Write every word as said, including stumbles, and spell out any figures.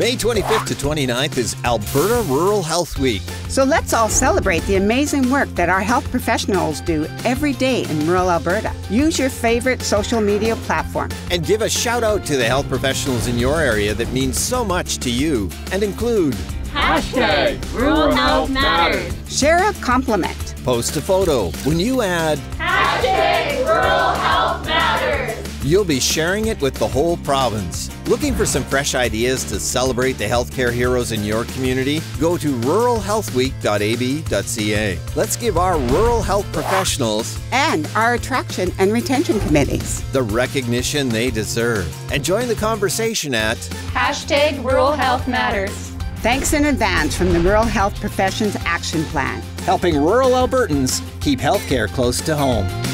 May twenty-fifth to twenty-ninth is Alberta Rural Health Week. So let's all celebrate the amazing work that our health professionals do every day in rural Alberta. Use your favorite social media platform. And give a shout out to the health professionals in your area that mean so much to you, and include hashtag Rural Health Matters. Share a compliment. Post a photo. When you add hashtag Rural Health Matters, you'll be sharing it with the whole province. Looking for some fresh ideas to celebrate the healthcare heroes in your community? Go to rural health week dot a b dot c a. Let's give our rural health professionals and our attraction and retention committees the recognition they deserve. And join the conversation at hashtag Rural Health Matters. Thanks in advance from the Rural Health Professions Action Plan. Helping rural Albertans keep healthcare close to home.